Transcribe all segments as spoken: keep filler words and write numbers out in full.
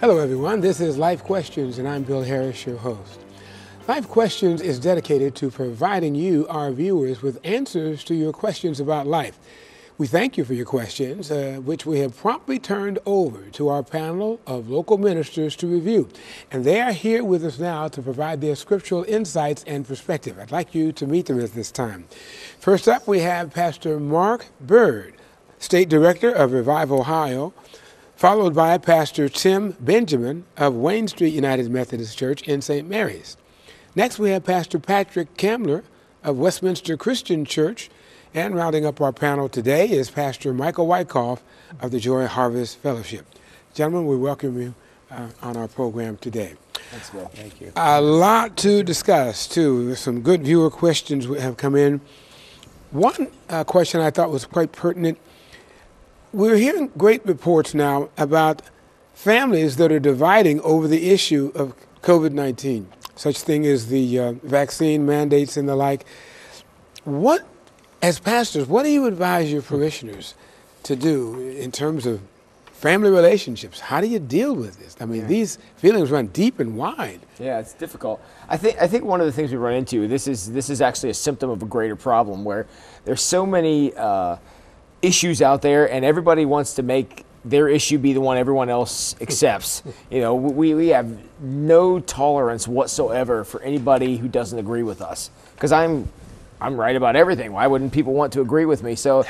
Hello everyone, this is Life Questions and I'm Bill Harris, your host. Life Questions is dedicated to providing you, our viewers, with answers to your questions about life. We thank you for your questions, uh, which we have promptly turned over to our panel of local ministers to review. And they are here with us now to provide their scriptural insights and perspective. I'd like you to meet them at this time. First up, we have Pastor Mark Bird, State Director of Revive Ohio, followed by Pastor Tim Benjamin of Wayne Street United Methodist Church in Saint Mary's. Next, we have Pastor Patrick Kamler of Westminster Christian Church. And rounding up our panel today is Pastor Michael Wyckoff of the Joy Harvest Fellowship. Gentlemen, we welcome you uh, on our program today. Thanks, Bill. Thank you. A lot to discuss, too. Some good viewer questions have come in. One uh, question I thought was quite pertinent. We're hearing great reports now about families that are dividing over the issue of COVID nineteen, such thing as the uh, vaccine mandates and the like. What As pastors, what do you advise your parishioners to do in terms of family relationships? How do you deal with this? I mean, yeah. These feelings run deep and wide. Yeah, it's difficult. I think I think one of the things we run into, this is this is actually a symptom of a greater problem where there's so many uh, issues out there, and everybody wants to make their issue be the one everyone else accepts. You know, we we have no tolerance whatsoever for anybody who doesn't agree with us, because I'm. I'm right about everything. Why wouldn't people want to agree with me? So,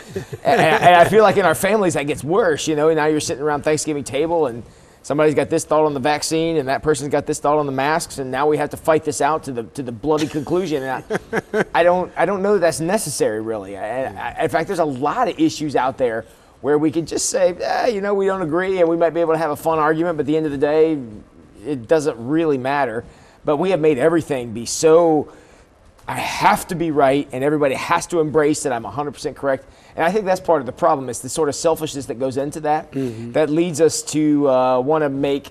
and, and I feel like in our families that gets worse, you know, now you're sitting around Thanksgiving table and somebody's got this thought on the vaccine and that person's got this thought on the masks, and now we have to fight this out to the to the bloody conclusion. And I, I don't I don't know that that's necessary, really. I, I, in fact, there's a lot of issues out there where we could just say, eh, you know, we don't agree, and we might be able to have a fun argument, but at the end of the day, it doesn't really matter. But we have made everything be so... I have to be right, and everybody has to embrace that I'm one hundred percent correct. And I think that's part of the problem, is the sort of selfishness that goes into that, mm-hmm. that leads us to uh, want to make,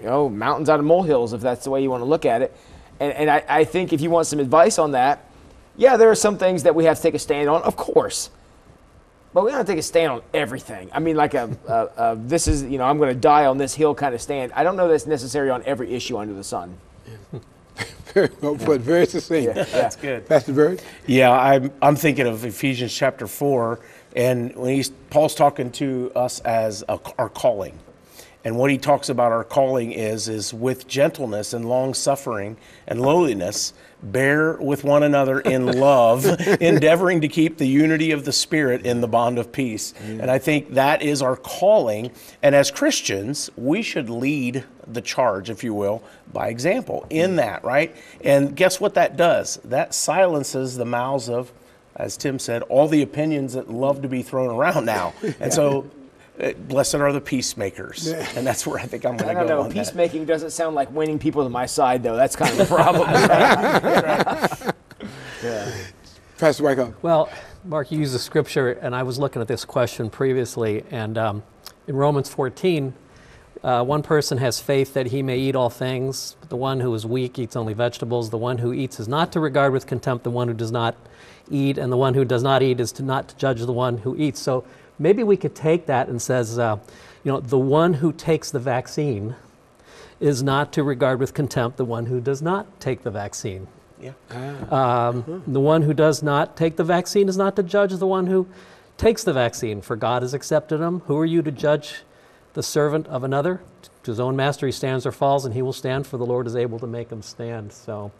you know, mountains out of molehills, if that's the way you want to look at it. And, and I, I think if you want some advice on that, yeah, there are some things that we have to take a stand on, of course. But we don't have to take a stand on everything. I mean, like a, a, a this is, you know, I'm going to die on this hill kind of stand. I don't know that's necessary on every issue under the sun. Yeah. Very well put, very succinct. Yeah, that's good. Pastor Bird? Yeah, I'm, I'm thinking of Ephesians chapter four, and when he's, Paul's talking to us as a, our calling. And what he talks about our calling is, is with gentleness and long-suffering and lowliness, bear with one another in love, endeavoring to keep the unity of the Spirit in the bond of peace. Mm. And I think that is our calling. And as Christians, we should lead the charge, if you will, by example in that, right? And guess what that does? That silences the mouths of, as Tim said, all the opinions that love to be thrown around now. And yeah. so... Blessed are the peacemakers, and that's where I think I'm going to go. I don't know. Peacemaking that. Doesn't sound like winning people to my side, though. That's kind of the problem. Right? Yeah. Pastor Wyckoff. Well, Mark, you used the scripture, and I was looking at this question previously, and um, in Romans fourteen, uh, one person has faith that he may eat all things. The one who is weak eats only vegetables. The one who eats is not to regard with contempt the one who does not eat, and the one who does not eat is to not to judge the one who eats. So. Maybe we could take that and says, uh, you know, the one who takes the vaccine is not to regard with contempt the one who does not take the vaccine. Yeah. Ah. Um, mm-hmm. The one who does not take the vaccine is not to judge the one who takes the vaccine, for God has accepted him. Who are you to judge the servant of another? To his own master he stands or falls, and he will stand, for the Lord is able to make him stand. So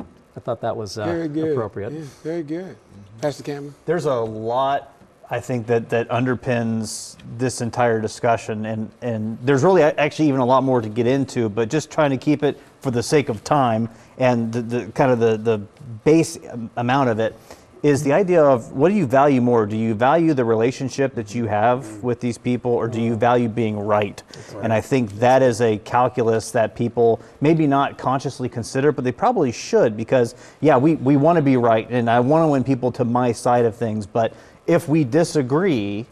I thought that was uh, very good. Appropriate. Yeah, very good. Mm-hmm. Pastor Kamler? There's a lot... I think that, that underpins this entire discussion, and, and there's really actually even a lot more to get into, but just trying to keep it for the sake of time, and the, the kind of the, the base amount of it is the idea of, what do you value more? Do you value the relationship that you have with these people, or do you value being right? right? And I think that is a calculus that people maybe not consciously consider, but they probably should, because yeah, we, we want to be right, and I want to win people to my side of things, but if we disagree,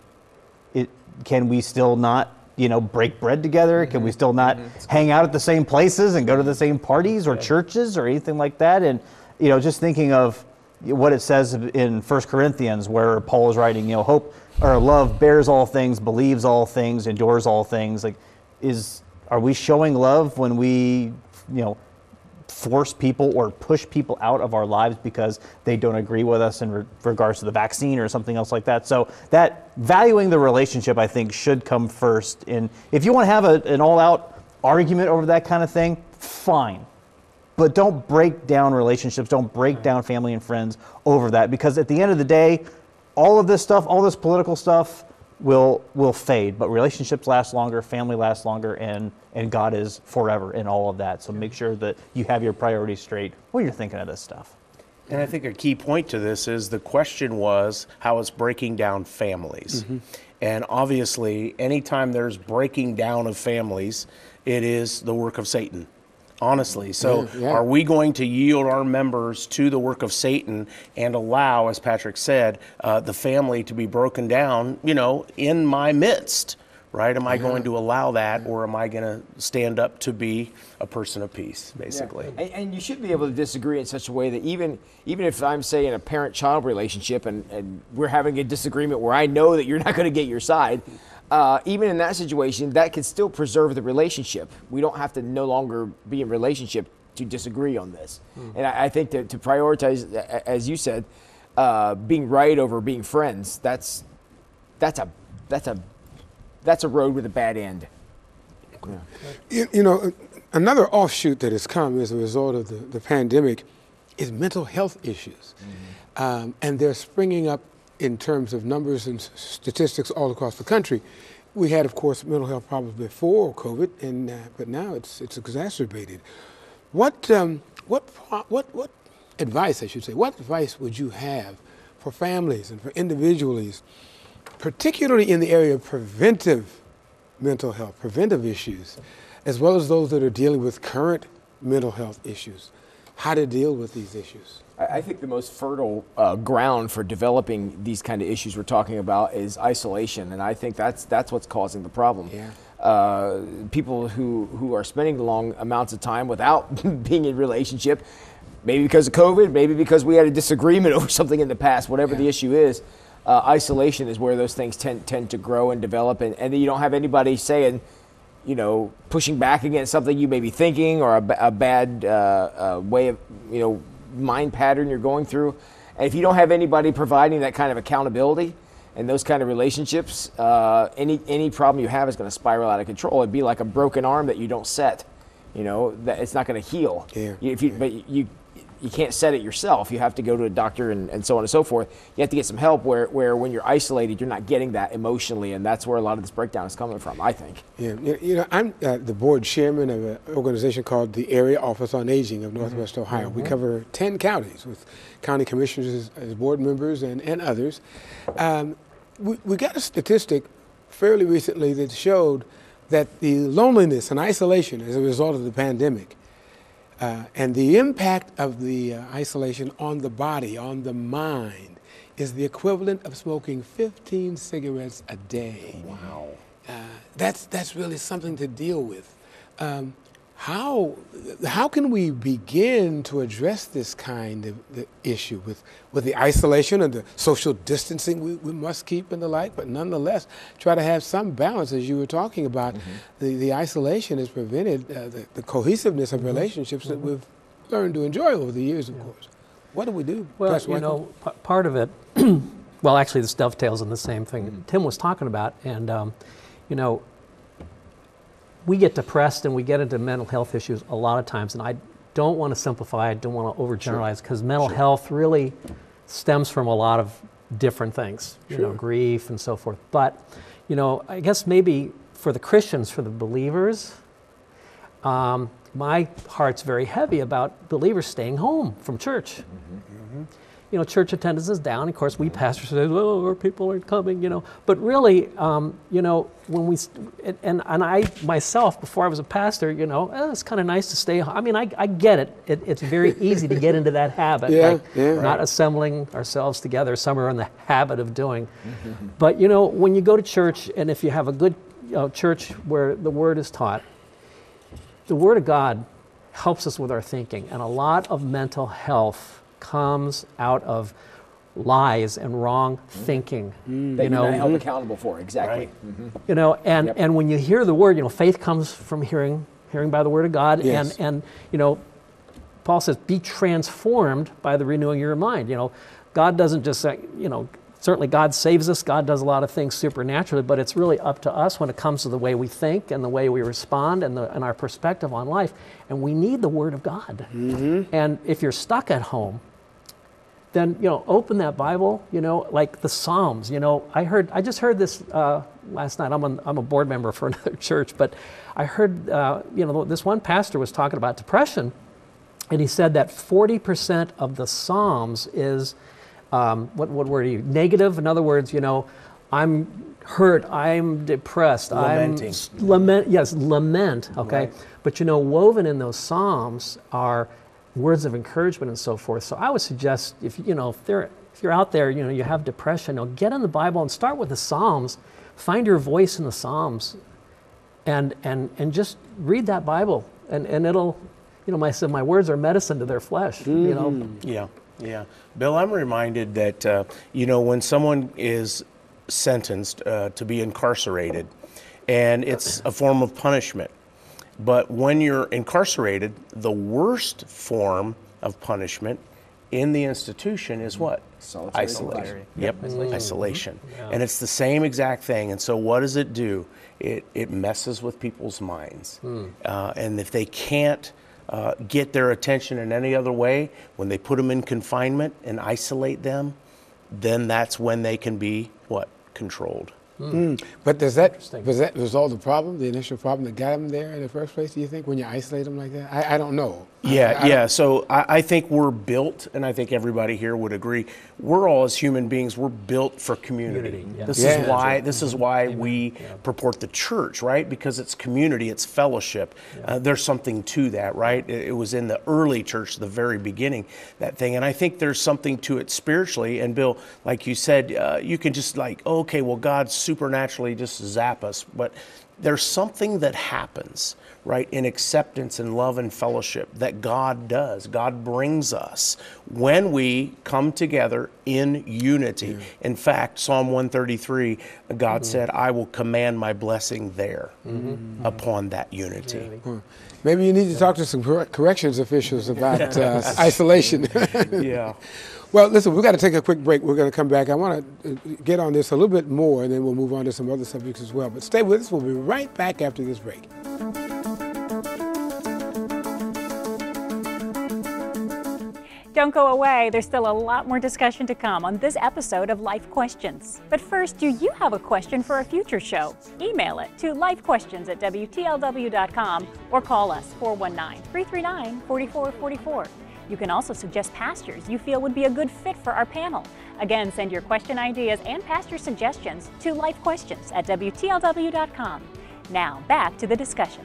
it, can we still not, you know, break bread together? Mm-hmm. Can we still not mm-hmm. hang out at the same places and go to the same parties or yeah. churches or anything like that? And, you know, just thinking of what it says in First Corinthians, where Paul is writing, you know, hope or love bears all things, believes all things, endures all things. Like, is Are we showing love when we, you know, force people or push people out of our lives because they don't agree with us in re- regards to the vaccine or something else like that? So that valuing the relationship, I think, should come first. And if you want to have a, an all-out argument over that kind of thing, fine. But don't break down relationships. Don't break down family and friends over that, because at the end of the day, all of this stuff, all this political stuff will will fade, but relationships last longer, family lasts longer, and and God is forever in all of that. So make sure that you have your priorities straight when you're thinking of this stuff. And I think a key point to this is the question was how it's breaking down families. Mm-hmm. And obviously, anytime there's breaking down of families, it is the work of Satan. Honestly, so yeah, yeah. Are we going to yield our members to the work of Satan and allow, as Patrick said, uh, the family to be broken down, you know, in my midst, right? Am I yeah. going to allow that, or am I going to stand up to be a person of peace, basically? Yeah. And, and you should be able to disagree in such a way that even even if I'm, say, in a parent-child relationship and, and we're having a disagreement where I know that you're not going to get your side, Uh, even in that situation, that can still preserve the relationship. We don't have to no longer be in relationship to disagree on this. Mm. And I, I think that to prioritize, as you said, uh, being right over being friends, that's that's a that's a that's a road with a bad end. Yeah. You, you know, another offshoot that has come as a result of the, the pandemic is mental health issues, mm-hmm. um, and they're springing up in terms of numbers and statistics all across the country. We had, of course, mental health problems before COVID, and uh, but now it's it's exacerbated. What um, what what what advice, I should say, what advice would you have for families and for individuals, particularly in the area of preventive mental health, preventive issues, as well as those that are dealing with current mental health issues? How to deal with these issues? I think the most fertile uh, ground for developing these kind of issues we're talking about is isolation, and I think that's that's what's causing the problem. Yeah. Uh, people who, who are spending long amounts of time without being in relationship, maybe because of COVID, maybe because we had a disagreement over something in the past, whatever yeah. the issue is, uh, isolation is where those things tend, tend to grow and develop, and, and then you don't have anybody saying, you know, pushing back against something you may be thinking, or a, a bad uh, uh, way of, you know, mind pattern you're going through. And if you don't have anybody providing that kind of accountability and those kind of relationships, uh, any any problem you have is going to spiral out of control. It'd be like a broken arm that you don't set. You know, that it's not going to heal. Yeah. If you, yeah. But you you can't set it yourself. You have to go to a doctor and, and so on and so forth. You have to get some help where, where when you're isolated, you're not getting that emotionally, and that's where a lot of this breakdown is coming from, I think. Yeah, you know, I'm uh, the board chairman of an organization called the Area Office on Aging of Northwest mm-hmm. Ohio. Mm-hmm. We cover ten counties with county commissioners as board members and, and others. Um, we, we got a statistic fairly recently that showed that the loneliness and isolation as a result of the pandemic Uh, and the impact of the uh, isolation on the body, on the mind, is the equivalent of smoking fifteen cigarettes a day. Wow. Uh, that's that's really something to deal with. Um, how how can we begin to address this kind of the issue with, with the isolation and the social distancing we, we must keep and the like, but nonetheless try to have some balance, as you were talking about. Mm-hmm. The, the isolation has prevented uh, the, the cohesiveness of mm-hmm. relationships mm-hmm. that we've learned to enjoy over the years, of yeah. course. What do we do? Well, Pastor you Michael? know, p- part of it, well, actually this dovetails on the same thing mm-hmm. that Tim was talking about, and, um, you know, we get depressed and we get into mental health issues a lot of times, and I don't want to simplify, I don't want to overgeneralize, because sure. mental sure. health really stems from a lot of different things, sure. you know, grief and so forth. But, you know, I guess maybe for the Christians, for the believers, um, my heart's very heavy about believers staying home from church. Mm-hmm, mm-hmm. You know, church attendance is down. Of course, we pastors say, "Oh, our people aren't coming." You know, but really, um, you know, when we and and I myself, before I was a pastor, you know, eh, it's kind of nice to stay. I mean, I I get it. it it's very easy to get into that habit, yeah, like yeah, not right. assembling ourselves together. Some are in the habit of doing. Mm-hmm. But you know, when you go to church, and if you have a good you know, church where the Word is taught, the Word of God helps us with our thinking, and a lot of mental health comes out of lies and wrong mm-hmm. thinking. Mm-hmm. That you know, held accountable for, exactly. Right. Mm-hmm. You know, and, yep. and when you hear the word, you know, faith comes from hearing, hearing by the word of God. Yes. And, and, you know, Paul says, be transformed by the renewing of your mind. You know, God doesn't just say, you know, certainly God saves us. God does a lot of things supernaturally, but it's really up to us when it comes to the way we think and the way we respond and, the, and our perspective on life. And we need the word of God. Mm-hmm. And if you're stuck at home, then, you know, open that Bible, you know, like the Psalms. You know, I heard, I just heard this uh, last night. I'm, an, I'm a board member for another church, but I heard, uh, you know, this one pastor was talking about depression, and he said that forty percent of the Psalms is, um, what, what word are you, negative? In other words, you know, I'm hurt, I'm depressed. Lamenting. I'm, lament, yes, lament, okay? Right. But, you know, woven in those Psalms are words of encouragement and so forth. So I would suggest, if you know, if, there, if you're out there, you know, you have depression, you know, get in the Bible and start with the Psalms. Find your voice in the Psalms, and and and just read that Bible, and and it'll, you know, my so my words are medicine to their flesh. Mm. You know. Yeah, yeah. Bill, I'm reminded that uh, you know, when someone is sentenced uh, to be incarcerated, and it's a form of punishment. But when you're incarcerated, the worst form of punishment in the institution is what? Solitary. Isolation. Yep, mm. isolation. Yeah. And it's the same exact thing. And so what does it do? It, it messes with people's minds. Mm. Uh, and if they can't uh, get their attention in any other way, when they put them in confinement and isolate them, then that's when they can be what? Controlled. Mm. Mm. But does that, does that resolve the problem, the initial problem that got them there in the first place, do you think, when you isolate them like that? I, I don't know. Yeah, I, I yeah. So I, I think we're built, and I think everybody here would agree, we're all, as human beings, we're built for community. community yeah. This, yeah. Is why, right. this is why Amen. we yeah. purport the church, right? Because it's community, it's fellowship. Yeah. Uh, there's something to that, right? It, it was in the early church, the very beginning, that thing. And I think there's something to it spiritually. And Bill, like you said, uh, you can just like, okay, well, God's supernaturally just zap us, but there's something that happens, right, in acceptance and love and fellowship that God does. God brings us when we come together in unity. Mm. In fact, Psalm one thirty-three, God mm-hmm. said, I will command my blessing there mm-hmm. upon that unity. Mm-hmm. Maybe you need to talk to some corrections officials about uh, isolation. Yeah. Well, listen, we've got to take a quick break. We're going to come back. I want to get on this a little bit more, and then we'll move on to some other subjects as well. But stay with us. We'll be right back after this break. Don't go away. There's still a lot more discussion to come on this episode of Life Questions. But first, do you have a question for a future show? Email it to lifequestions at W T L W dot com or call us four one nine, three three nine, four four four four. You can also suggest pastors you feel would be a good fit for our panel. Again, send your question ideas and pastor suggestions to lifequestions at W T L W dot com. Now, back to the discussion.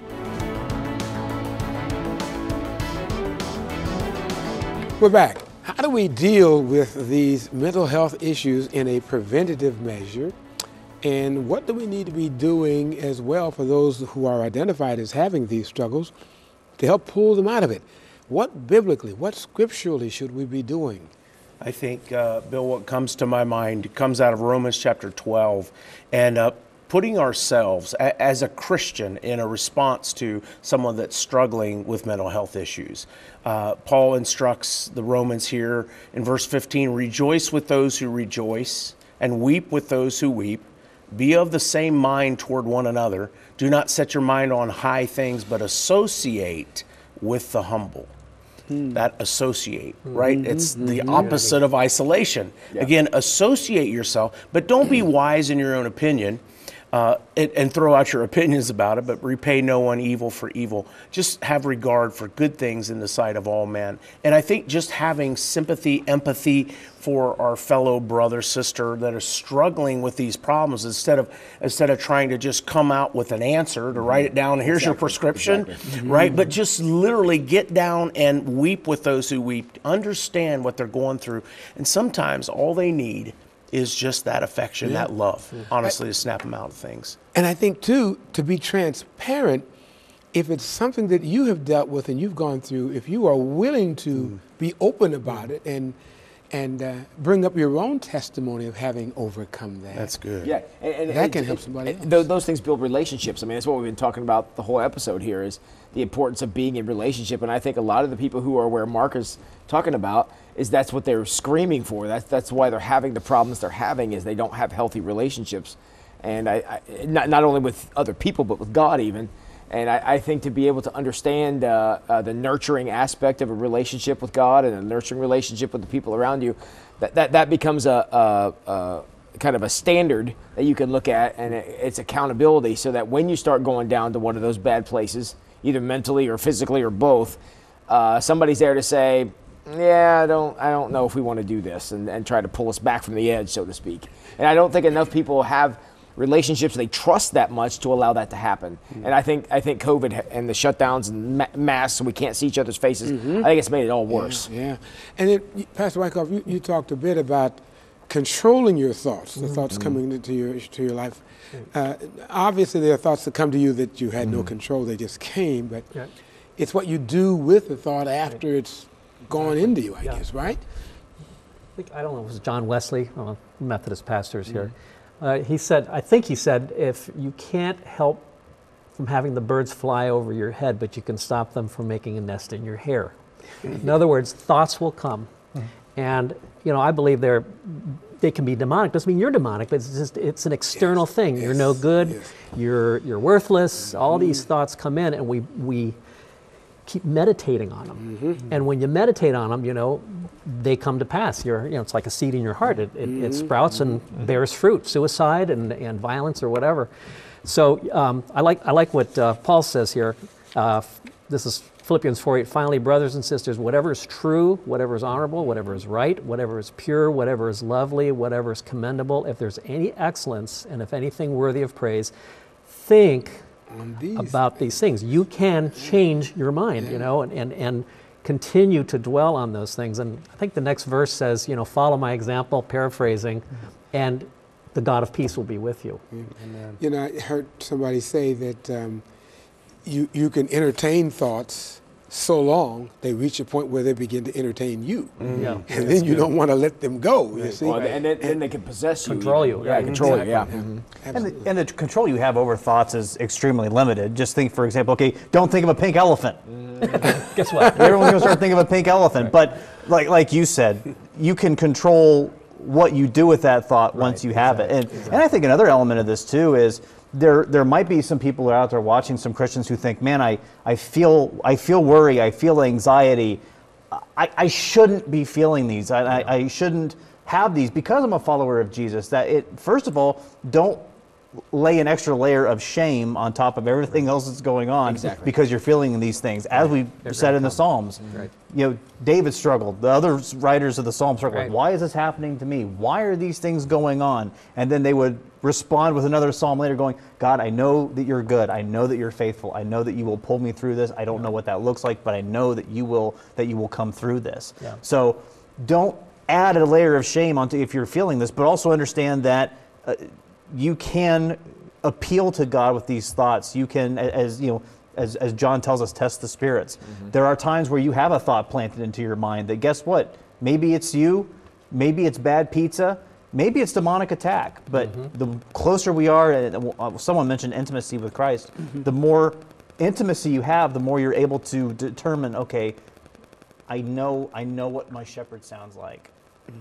We're back. How do we deal with these mental health issues in a preventative measure? And what do we need to be doing as well for those who are identified as having these struggles to help pull them out of it? What biblically, what scripturally should we be doing? I think, uh, Bill, what comes to my mind comes out of Romans chapter twelve. And uh, putting ourselves a as a Christian in a response to someone that's struggling with mental health issues. Uh, Paul instructs the Romans here in verse fifteen, rejoice with those who rejoice and weep with those who weep. Be of the same mind toward one another. Do not set your mind on high things, but associate with the humble. Hmm. That associate, right? Mm-hmm. It's the mm-hmm. opposite of isolation. Yeah. Again, associate yourself, but don't be wise in your own opinion uh, and, and throw out your opinions about it, but repay no one evil for evil. Just have regard for good things in the sight of all men. And I think just having sympathy, empathy for our fellow brother, sister that is struggling with these problems, instead of instead of trying to just come out with an answer, to write it down, here's exactly. your prescription, exactly. right? Mm-hmm. But just literally get down and weep with those who weep, understand what they're going through. And sometimes all they need is just that affection, yeah. that love, yeah. honestly, I, to snap them out of things. And I think, too, to be transparent, if it's something that you have dealt with and you've gone through, if you are willing to mm. be open about mm. it and and uh, bring up your own testimony of having overcome that. That's good. Yeah, and, and that and, can and, help somebody else. Those, those things build relationships. I mean, that's what we've been talking about the whole episode here, is the importance of being in relationship. And I think a lot of the people who are where Mark is talking about is that's what they're screaming for. That's that's why they're having the problems they're having, is they don't have healthy relationships, and I, I not not only with other people but with God even. And I, I think to be able to understand uh, uh, the nurturing aspect of a relationship with God and a nurturing relationship with the people around you, that that, that becomes a, a, a kind of a standard that you can look at, and it, it's accountability, so that when you start going down to one of those bad places, either mentally or physically or both, uh, somebody's there to say, yeah, I don't, I don't know if we want to do this, and, and try to pull us back from the edge, so to speak. And I don't think enough people have relationships they trust that much to allow that to happen. Mm-hmm. And I think I think COVID and the shutdowns and ma masks, we can't see each other's faces, mm-hmm. I think it's made it all worse. Yeah, yeah. And then, Pastor Wyckoff, you, you talked a bit about controlling your thoughts, the mm-hmm. thoughts coming into your, to your life. Uh, obviously, there are thoughts that come to you that you had mm-hmm. no control, they just came, but yeah. it's what you do with the thought after yeah. it's gone into you, I yeah. guess, right? I, think, I don't know, it was John Wesley, one of the Methodist pastors mm-hmm. here. Uh, he said, I think he said, if you can't help from having the birds fly over your head, but you can stop them from making a nest in your hair. In other words, thoughts will come. Mm-hmm. And, you know, I believe they're, they can be demonic. Doesn't mean you're demonic, but it's just, it's an external yes. thing. Yes. You're no good, yes. you're, you're worthless. Mm-hmm. All these thoughts come in, and we, we keep meditating on them. Mm-hmm. And when you meditate on them, you know, they come to pass. You're, you know, it's like a seed in your heart. It, it, it sprouts and bears fruit. Suicide and, and violence or whatever. So um, I like I like what uh, Paul says here. Uh, this is Philippians four eight. Finally, brothers and sisters, whatever is true, whatever is honorable, whatever is right, whatever is pure, whatever is lovely, whatever is commendable, if there's any excellence and if anything worthy of praise, think these about these things. You can change your mind, you know, and and. and continue to dwell on those things. And I think the next verse says, you know, follow my example, paraphrasing, and the God of peace will be with you. Amen. You know, I heard somebody say that um, you, you can entertain thoughts so long they reach a point where they begin to entertain you. Mm-hmm. yeah. And then That's you good. Don't want to let them go, you right. see? Well, and then, and they can possess you. Control you. Yeah, yeah. control exactly. you, yeah. Mm-hmm. and, the, and the control you have over thoughts is extremely limited. Just think, for example, okay, don't think of a pink elephant. Guess what? Everyone's gonna start thinking of a pink elephant. Right. But like like you said, you can control what you do with that thought right. once you have exactly. it. And exactly. and I think another element of this too is there there might be some people out there watching, some Christians who think, man, I I feel I feel worry, I feel anxiety, I I shouldn't be feeling these. I yeah. I, I shouldn't have these because I'm a follower of Jesus. That it first of all, don't lay an extra layer of shame on top of everything right. else that's going on exactly. because you're feeling these things. As right. we said in the Psalms, right. you know, David struggled. The other writers of the Psalms struggled. Right. Why is this happening to me? Why are these things going on? And then they would respond with another Psalm later going, God, I know that you're good. I know that you're faithful. I know that you will pull me through this. I don't yeah. know what that looks like, but I know that you will, that you will come through this. Yeah. So don't add a layer of shame onto if you're feeling this, but also understand that uh, you can appeal to God with these thoughts. You can, as you know, as, as John tells us, test the spirits. Mm-hmm. There are times where you have a thought planted into your mind that, guess what? Maybe it's you, maybe it's bad pizza, maybe it's demonic attack. But mm-hmm. the closer we are, someone mentioned intimacy with Christ, mm-hmm. the more intimacy you have, the more you're able to determine, okay, I know, I know what my shepherd sounds like.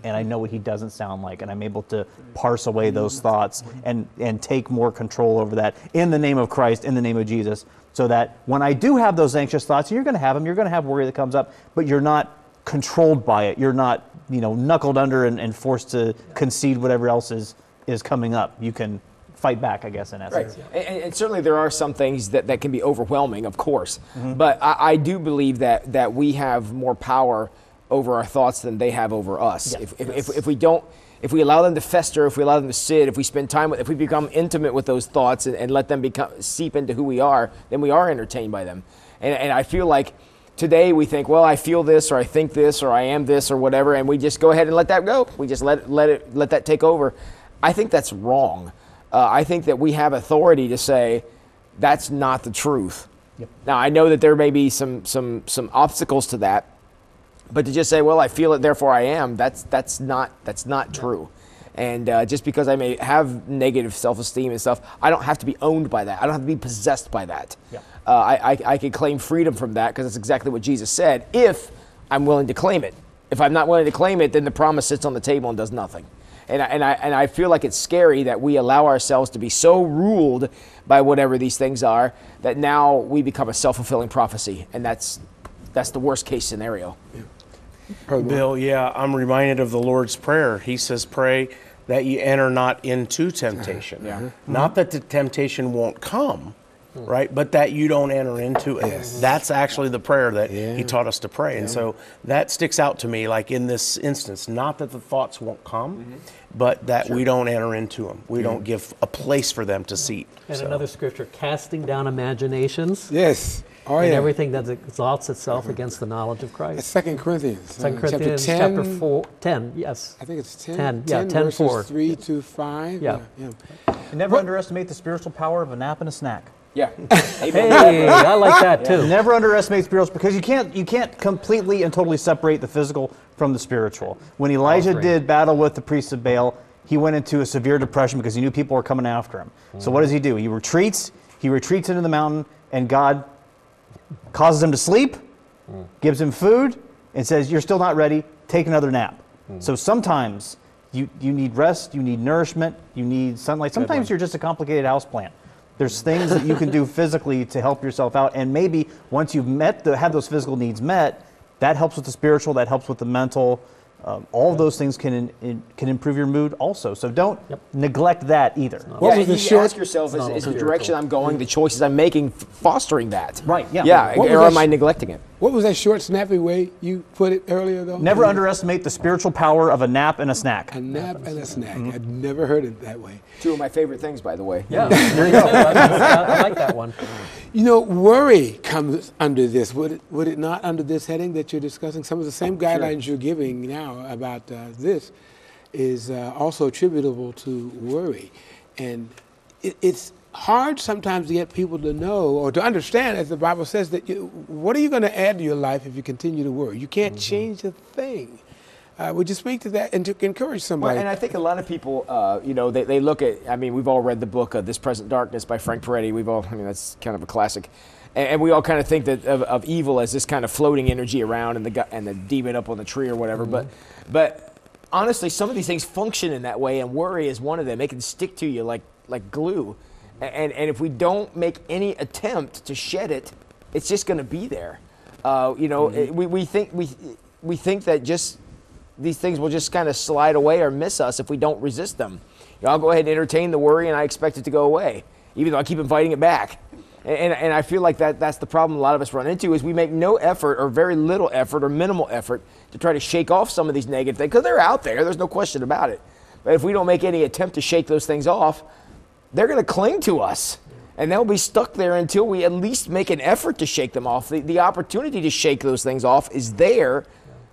And I know what he doesn't sound like, and I'm able to parse away those thoughts and, and take more control over that in the name of Christ, in the name of Jesus, so that when I do have those anxious thoughts, you're going to have them, you're going to have worry that comes up, but you're not controlled by it. You're not, you know, knuckled under and, and forced to concede whatever else is, is coming up. You can fight back, I guess, in essence. Right. And, and certainly there are some things that, that can be overwhelming, of course, mm-hmm. but I, I do believe that, that we have more power over our thoughts than they have over us. Yes. If, if, yes. if, if we don't, if we allow them to fester, if we allow them to sit, if we spend time with, if we become intimate with those thoughts and, and let them become seep into who we are, then we are entertained by them. And, and I feel like today we think, well, I feel this, or I think this, or I am this, or whatever, and we just go ahead and let that go. We just let let it let that take over. I think that's wrong. Uh, I think that we have authority to say that's not the truth. Yep. Now I know that there may be some some some obstacles to that. But to just say, well, I feel it, therefore I am, that's that's not that's not true. And uh, just because I may have negative self-esteem and stuff, I don't have to be owned by that. I don't have to be possessed by that. Yeah. Uh, I, I, I can claim freedom from that, because that's exactly what Jesus said, if I'm willing to claim it. If I'm not willing to claim it, then the promise sits on the table and does nothing. And I, and I, and I feel like it's scary that we allow ourselves to be so ruled by whatever these things are that now we become a self-fulfilling prophecy. And that's, that's the worst case scenario. Yeah. Probably. Bill, yeah, I'm reminded of the Lord's Prayer. He says, pray that you enter not into temptation. Yeah. Mm-hmm. Not that the temptation won't come, mm-hmm. right, but that you don't enter into it. Yes. That's actually the prayer that yeah. he taught us to pray. Yeah. And so that sticks out to me, like in this instance, not that the thoughts won't come, mm-hmm. but that sure. we don't enter into them. We mm-hmm. don't give a place for them to seat. And so. Another scripture, casting down imaginations. Yes. Oh, and yeah. everything that exalts itself against the knowledge of Christ. It's Second Corinthians. Second Corinthians chapter, ten, chapter four, ten. Yes. I think it's ten. Ten. ten yeah. Ten verses four. Three yeah. to five. Yeah. yeah. yeah. And never what? underestimate the spiritual power of a nap and a snack. Yeah. Hey, I like that too. Yeah. Never underestimate spiritual, because you can't you can't completely and totally separate the physical from the spiritual. When Elijah did battle with the priest of Baal, he went into a severe depression because he knew people were coming after him. Mm. So what does he do? He retreats. He retreats into the mountain, and God causes him to sleep, mm. gives him food, and says, you're still not ready, take another nap. Mm. So sometimes you, you need rest, you need nourishment, you need sunlight. Sometimes you're just a complicated houseplant. There's things that you can do physically to help yourself out, and maybe once you've met the, had those physical needs met, that helps with the spiritual, that helps with the mental. Um, all of those things can in, in, can improve your mood also. So don't yep. neglect that either. What yeah, was the you short, ask yourself, is, is the direction I'm going, the choices I'm making, fostering that? Right, yeah. Yeah, or am I neglecting it? What was that short, snappy way you put it earlier, though? Never yeah. underestimate the spiritual power of a nap and a snack. A nap and a snack. Mm-hmm. I've never heard it that way. Two of my favorite things, by the way. Yeah, there you go. I like that one. You know, worry comes under this. Would it, would it not, under this heading that you're discussing? Some of the same guidelines sure. you're giving now about uh, this is uh, also attributable to worry. And it, it's hard sometimes to get people to know or to understand, as the Bible says, that you, what are you going to add to your life if you continue to worry? You can't mm-hmm. change a thing. Uh, would you speak to that and to encourage somebody? Well, and I think a lot of people, uh, you know, they, they look at, I mean, we've all read the book, uh, This Present Darkness by Frank Peretti. We've all, I mean, that's kind of a classic. And, and we all kind of think that of, of evil as this kind of floating energy around and the, and the demon up on the tree or whatever. Mm-hmm. But, but honestly, some of these things function in that way, and worry is one of them. It can stick to you like, like glue. And, and if we don't make any attempt to shed it, it's just going to be there. Uh, you know, mm-hmm. it, we, we, think, we, we think that just... these things will just kind of slide away or miss us if we don't resist them. You know, I'll go ahead and entertain the worry, and I expect it to go away, even though I keep inviting it back. And, and, and I feel like that, that's the problem a lot of us run into, is we make no effort or very little effort or minimal effort to try to shake off some of these negative things, because they're out there. There's no question about it. But if we don't make any attempt to shake those things off, they're going to cling to us, and they'll be stuck there until we at least make an effort to shake them off. The, the opportunity to shake those things off is there,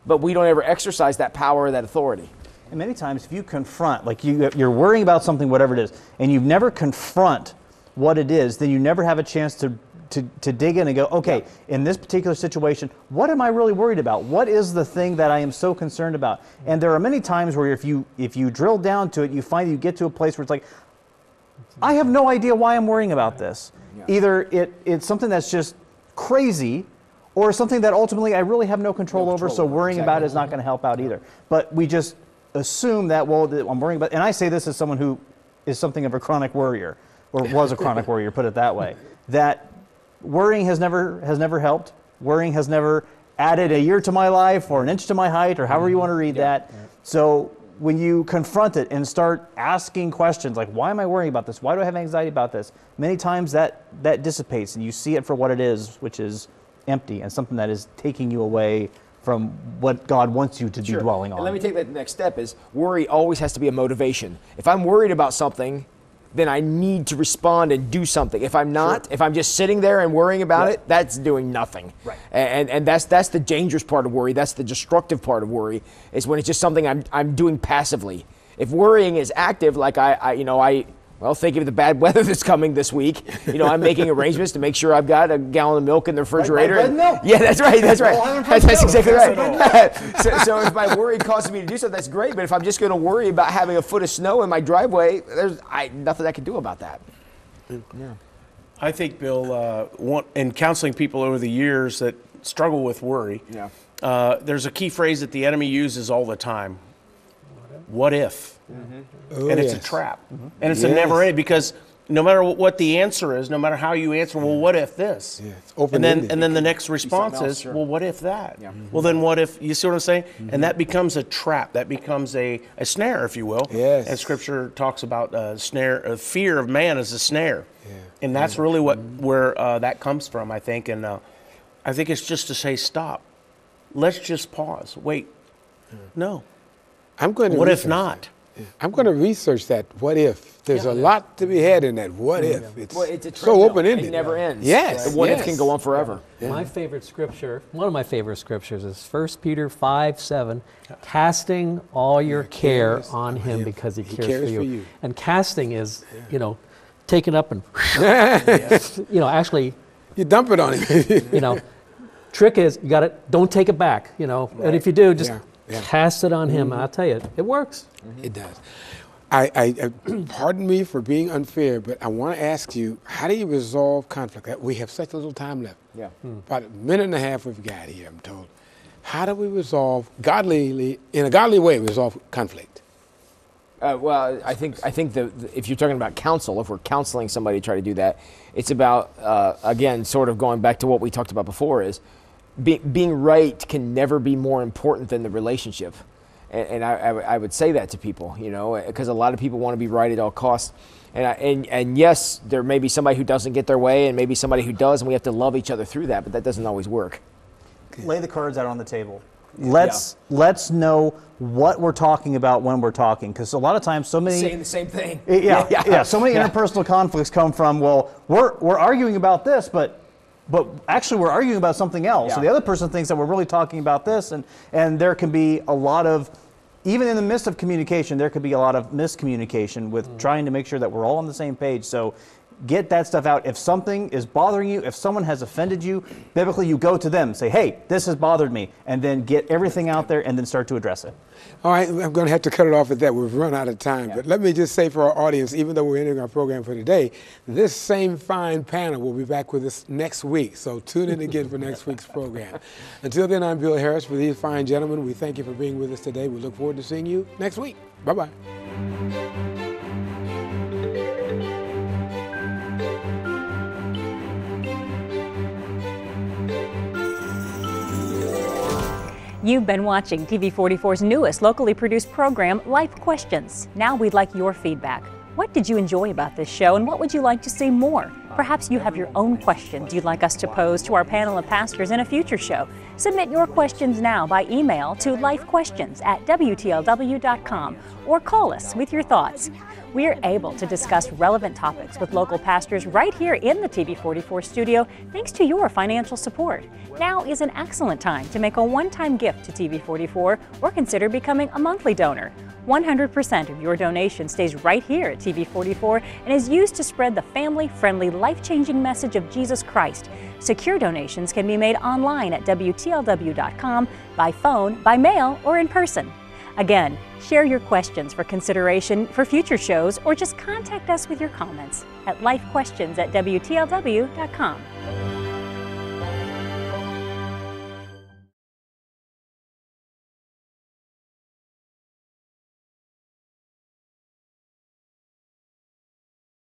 but we don't ever exercise that power or that authority. And many times if you confront, like you, you're worrying about something, whatever it is, and you never confront what it is, then you never have a chance to, to, to dig in and go, okay, yeah. in this particular situation, what am I really worried about? What is the thing that I am so concerned about? And there are many times where if you, if you drill down to it, you find you get to a place where it's like, I have no idea why I'm worrying about this. Yeah. Either it, it's something that's just crazy, or something that ultimately I really have no control, no control over, so worrying exactly. about it is not going to help out either. But we just assume that, well, I'm worrying about, and I say this as someone who is something of a chronic worrier, or was a chronic worrier, put it that way, that worrying has never, has never helped. Worrying has never added a year to my life, or an inch to my height, or however you want to read yeah. that. Yeah. So when you confront it and start asking questions, like, why am I worrying about this? Why do I have anxiety about this? Many times that, that dissipates, and you see it for what it is, which is empty, and something that is taking you away from what God wants you to sure. be dwelling on. And let me take that next step is, worry always has to be a motivation. If I'm worried about something, then I need to respond and do something. If I'm not, sure. if I'm just sitting there and worrying about yeah. it, that's doing nothing. Right. And and that's that's the dangerous part of worry. That's the destructive part of worry, is when it's just something I'm I'm doing passively. If worrying is active, like I, I you know I well, thinking of the bad weather that's coming this week, you know, I'm making arrangements to make sure I've got a gallon of milk in the refrigerator. Right, right, right, and, yeah, that's right. That's right. That's, that's exactly right. so, so if my worry causes me to do so, that's great. But if I'm just going to worry about having a foot of snow in my driveway, there's I, nothing I can do about that. Yeah. I think, Bill, uh, want, in counseling people over the years that struggle with worry, yeah. uh, there's a key phrase that the enemy uses all the time. What if? Mm-hmm. oh, and it's yes. a trap. Mm-hmm. And it's yes. a never end, because no matter what the answer is, no matter how you answer, well, what if this? Yeah, it's open and then ended. And then the next response else, is, sure. well, what if that? Yeah. Mm-hmm. Well, then what if, you see what I'm saying? Mm-hmm. And that becomes a trap. That becomes a, a snare, if you will. Yes. And Scripture talks about uh, snare, uh, fear of man is a snare. Yeah. And that's yeah. really what mm-hmm. where uh, that comes from, I think. And uh, I think it's just to say, stop. Let's just pause. Wait. Yeah. No. I'm going to what research. If not? I'm going to research that. What if? There's yeah. a lot to be had in that. What yeah. if? It's, well, it's a so open-ended. It never ends. Yes. Right? What yes. if can go on forever. Yeah. My favorite scripture, one of my favorite scriptures is First Peter five seven, casting all your care on him because he cares, he cares for, you. for you. And casting is, yeah. you know, taking up and, you know, actually. You dump it on him. you know, trick is, you got it, don't take it back, you know. Right. And if you do, just. Yeah. Yeah. Cast it on him. Mm-hmm. I'll tell you, it works. Mm-hmm. It does. I, I, I pardon me for being unfair, but I want to ask you, how do you resolve conflict? We have such little time left. Yeah. Mm. About a minute and a half we've got here, I'm told. How do we resolve godly, in a godly way, resolve conflict? Uh, well, I think I think the, the, if you're talking about counsel, if we're counseling somebody to try to do that, it's about uh, again, sort of going back to what we talked about before is. Be, being right can never be more important than the relationship, and, and I, I, I would say that to people, you know, because a lot of people want to be right at all costs, and, I, and and yes, there may be somebody who doesn't get their way, and maybe somebody who does, and we have to love each other through that, but that doesn't always work. Lay the cards out on the table. Let's yeah. let's know what we're talking about when we're talking, because a lot of times so many saying the same thing. Yeah, yeah, yeah. yeah so many yeah. interpersonal conflicts come from, well, we're we're arguing about this, but. But actually, we're arguing about something else. Yeah. So the other person thinks that we're really talking about this, and, and there can be a lot of, even in the midst of communication, there could be a lot of miscommunication with mm. trying to make sure that we're all on the same page. So get that stuff out. If something is bothering you, if someone has offended you, biblically you go to them, say, hey, this has bothered me, and then get everything out there and then start to address it. All right, I'm going to have to cut it off at that. We've run out of time. Yeah. But let me just say for our audience, even though we're ending our program for today, this same fine panel will be back with us next week. So tune in again for next week's program. Until then, I'm Bill Harris. For these fine gentlemen, we thank you for being with us today. We look forward to seeing you next week. Bye-bye. You've been watching T V forty-four's newest locally produced program, Life Questions. Now we'd like your feedback. What did you enjoy about this show, and what would you like to see more? Perhaps you have your own questions you'd like us to pose to our panel of pastors in a future show. Submit your questions now by email to lifequestions at W T L W dot com or call us with your thoughts. We're able to discuss relevant topics with local pastors right here in the T V forty-four studio thanks to your financial support. Now is an excellent time to make a one-time gift to T V forty-four or consider becoming a monthly donor. one hundred percent of your donation stays right here at T V forty-four and is used to spread the family-friendly, life-changing message of Jesus Christ. Secure donations can be made online at W T L W dot com, by phone, by mail, or in person. Again, share your questions for consideration for future shows or just contact us with your comments at lifequestions at W T L W dot com.